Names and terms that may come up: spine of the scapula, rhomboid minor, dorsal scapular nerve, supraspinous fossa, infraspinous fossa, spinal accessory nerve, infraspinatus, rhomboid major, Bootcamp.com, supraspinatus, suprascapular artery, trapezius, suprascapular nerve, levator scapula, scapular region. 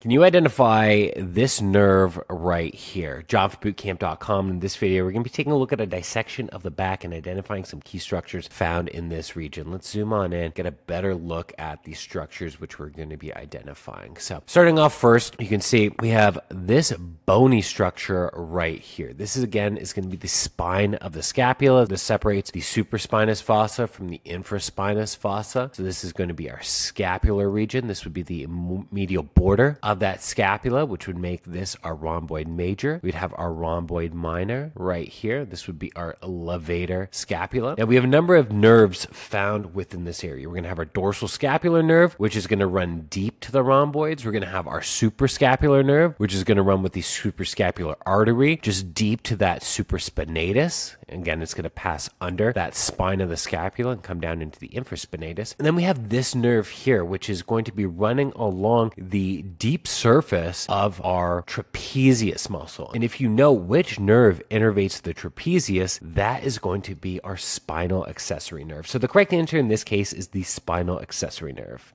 Can you identify this nerve right here? John from Bootcamp.com. In this video, we're going to be taking a look at a dissection of the back and identifying some key structures found in this region. Let's zoom on in, get a better look at the structures which we're going to be identifying. So starting off first, you can see we have this bony structure right here. This is, again, is going to be the spine of the scapula. This separates the supraspinous fossa from the infraspinous fossa. So this is going to be our scapular region. This would be the medial border of that scapula, which would make this our rhomboid major. We'd have our rhomboid minor right here. This would be our levator scapula. Now we have a number of nerves found within this area. We're going to have our dorsal scapular nerve, which is going to run deep to the rhomboids. We're going to have our suprascapular nerve, which is going to run with the suprascapular artery, just deep to that supraspinatus. Again, it's going to pass under that spine of the scapula and come down into the infraspinatus. And then we have this nerve here, which is going to be running along the deep surface of our trapezius muscle. And if you know which nerve innervates the trapezius, that is going to be our spinal accessory nerve. So the correct answer in this case is the spinal accessory nerve.